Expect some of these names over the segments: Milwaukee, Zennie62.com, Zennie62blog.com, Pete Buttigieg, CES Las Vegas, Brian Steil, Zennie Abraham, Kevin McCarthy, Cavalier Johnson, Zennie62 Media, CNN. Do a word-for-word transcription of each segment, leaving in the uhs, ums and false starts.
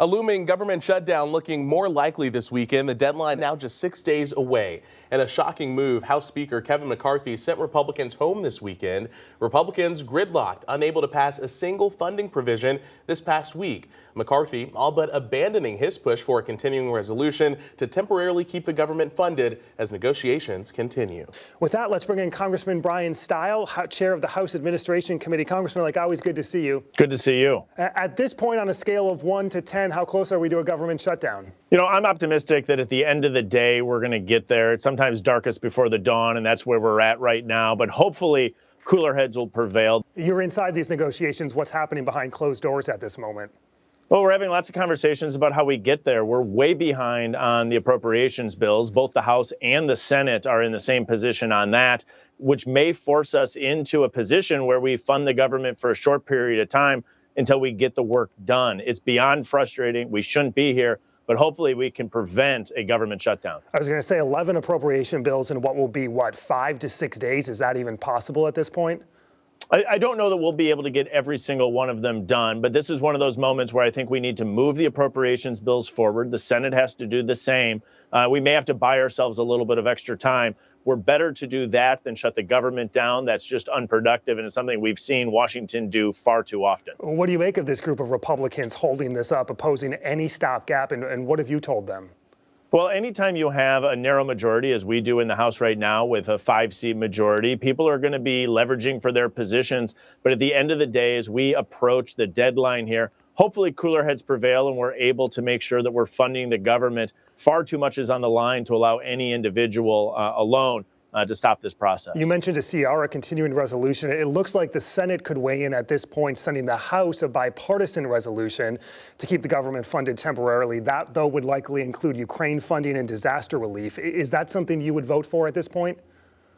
A looming government shutdown looking more likely this weekend, the deadline now just six days away. In a shocking move, House Speaker Kevin McCarthy sent Republicans home this weekend. Republicans gridlocked, unable to pass a single funding provision this past week. McCarthy all but abandoning his push for a continuing resolution to temporarily keep the government funded as negotiations continue. With that, let's bring in Congressman Brian Steil, chair of the House Administration Committee. Congressman, like always, good to see you. Good to see you. At this point, on a scale of one to ten, how close are we to a government shutdown? You know, I'm optimistic that at the end of the day, we're going to get there. It's sometimes darkest before the dawn, and that's where we're at right now. But hopefully, cooler heads will prevail. You're inside these negotiations. What's happening behind closed doors at this moment? Well, we're having lots of conversations about how we get there. We're way behind on the appropriations bills. Both the House and the Senate are in the same position on that, which may force us into a position where we fund the government for a short period of time until we get the work done. It's beyond frustrating. We shouldn't be here, but hopefully we can prevent a government shutdown. I was going to say eleven appropriation bills in what will be, what, five to six days? Is that even possible at this point? I, I don't know that we'll be able to get every single one of them done, but this is one of those moments where I think we need to move the appropriations bills forward. The Senate has to do the same. Uh, we may have to buy ourselves a little bit of extra time. We're better to do that than shut the government down. That's just unproductive, and it's something we've seen Washington do far too often. What do you make of this group of Republicans holding this up, opposing any stopgap, and, and what have you told them? Well, anytime you have a narrow majority, as we do in the House right now with a five-seat majority, people are going to be leveraging for their positions. But at the end of the day, as we approach the deadline here, hopefully cooler heads prevail and we're able to make sure that we're funding the government. Far too much is on the line to allow any individual uh, alone uh, to stop this process. You mentioned a C R, a continuing resolution. It looks like the Senate could weigh in at this point, sending the House a bipartisan resolution to keep the government funded temporarily. That, though, would likely include Ukraine funding and disaster relief. Is that something you would vote for at this point?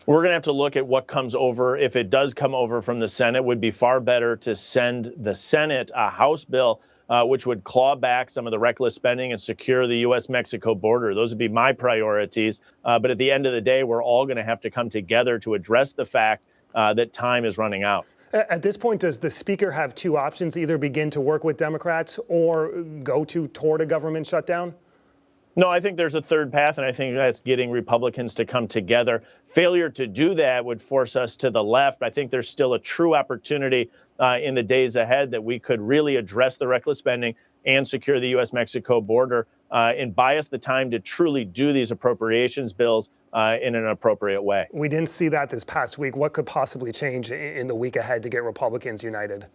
We're going to have to look at what comes over. If it does come over from the Senate, it would be far better to send the Senate a House bill Uh, which would claw back some of the reckless spending and secure the U S Mexico border. Those would be my priorities. Uh, but at the end of the day, we're all going to have to come together to address the fact uh, that time is running out. At this point, does the Speaker have two options, either begin to work with Democrats or go to toward a government shutdown? No, I think there's a third path, and I think that's getting Republicans to come together. Failure to do that would force us to the left. I think there's still a true opportunity uh, in the days ahead that we could really address the reckless spending and secure the U S Mexico border uh, and buy us the time to truly do these appropriations bills uh, in an appropriate way. We didn't see that this past week. What could possibly change in the week ahead to get Republicans united?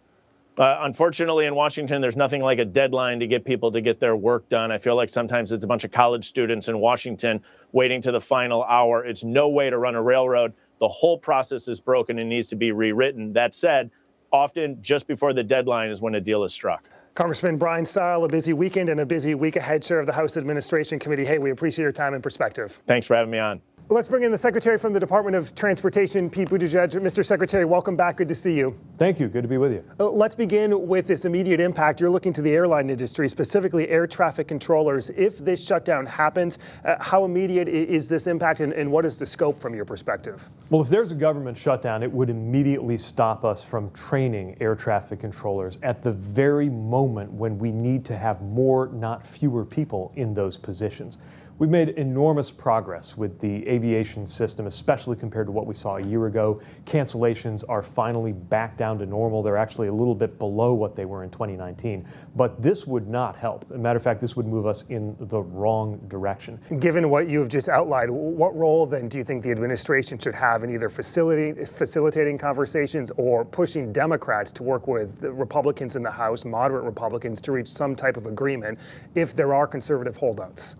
Uh, unfortunately, in Washington, there's nothing like a deadline to get people to get their work done. I feel like sometimes it's a bunch of college students in Washington waiting to the final hour. It's no way to run a railroad. The whole process is broken and needs to be rewritten. That said, often just before the deadline is when a deal is struck. Congressman Brian Steil, a busy weekend and a busy week ahead. Chair of the House Administration Committee, hey, we appreciate your time and perspective. Thanks for having me on. Let's bring in the Secretary from the Department of Transportation, Pete Buttigieg. Mister Secretary, welcome back. Good to see you. Thank you. Good to be with you. Uh, let's begin with this immediate impact. You're looking to the airline industry, specifically air traffic controllers. If this shutdown happens, uh, how immediate is this impact, and, and what is the scope from your perspective? Well, if there's a government shutdown, it would immediately stop us from training air traffic controllers at the very moment when we need to have more, not fewer people in those positions. We've made enormous progress with the aviation system, especially compared to what we saw a year ago. Cancellations are finally back down to normal. They're actually a little bit below what they were in twenty nineteen. But this would not help. As a matter of fact, this would move us in the wrong direction. Given what you have just outlined, what role then do you think the administration should have in either facilitating, facilitating conversations or pushing Democrats to work with the Republicans in the House, moderate Republicans, to reach some type of agreement if there are conservative holdouts?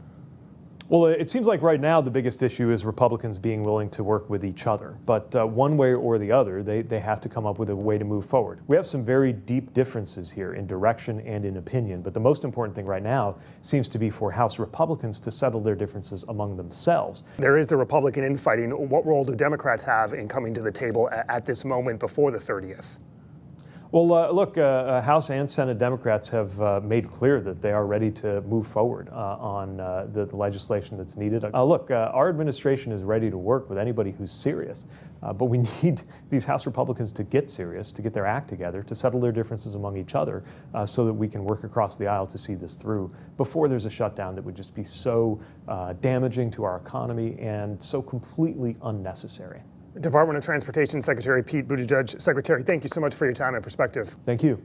Well, it seems like right now the biggest issue is Republicans being willing to work with each other. But uh, one way or the other, they, they have to come up with a way to move forward. We have some very deep differences here in direction and in opinion. But the most important thing right now seems to be for House Republicans to settle their differences among themselves. There is the Republican infighting. What role do Democrats have in coming to the table at this moment before the thirtieth? Well, uh, look, uh, House and Senate Democrats have uh, made clear that they are ready to move forward uh, on uh, the, the legislation that's needed. Uh, look, uh, our administration is ready to work with anybody who's serious, uh, but we need these House Republicans to get serious, to get their act together, to settle their differences among each other uh, so that we can work across the aisle to see this through before there's a shutdown that would just be so uh, damaging to our economy and so completely unnecessary. Department of Transportation Secretary Pete Buttigieg. Secretary, thank you so much for your time and perspective. Thank you.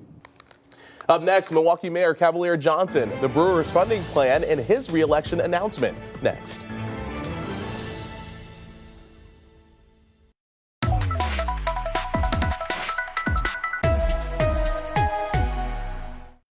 Up next, Milwaukee Mayor Cavalier Johnson, the Brewers' funding plan, and his re-election announcement. Next.